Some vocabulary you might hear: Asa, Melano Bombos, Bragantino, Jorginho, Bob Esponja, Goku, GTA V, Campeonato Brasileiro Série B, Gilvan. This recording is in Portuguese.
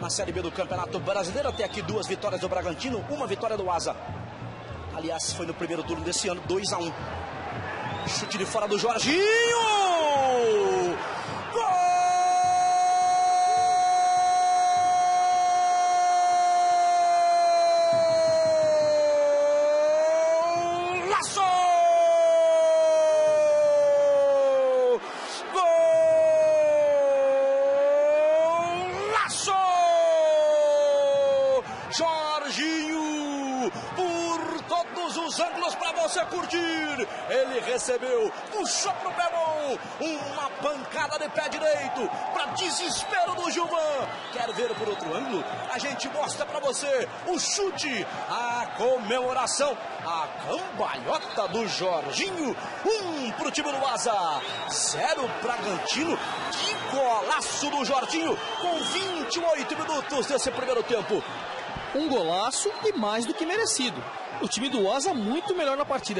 na Série B do Campeonato Brasileiro. Até aqui duas vitórias do Bragantino, uma vitória do Asa. Aliás, foi no primeiro turno desse ano, 2-1. Chute de fora do Jorginho! Gol! Jorginho, por todos os ângulos para você curtir. Ele recebeu, puxou pro pé bom, uma pancada de pé direito, para desespero do Gilvan. Quer ver por outro ângulo? A gente mostra para você o chute, a comemoração, a cambalhota do Jorginho. 1 pro time do Asa, 0 Bragantino. Que golaço do Jorginho com 28 minutos desse primeiro tempo. Um golaço e mais do que merecido. O time do Asa muito melhor na partida.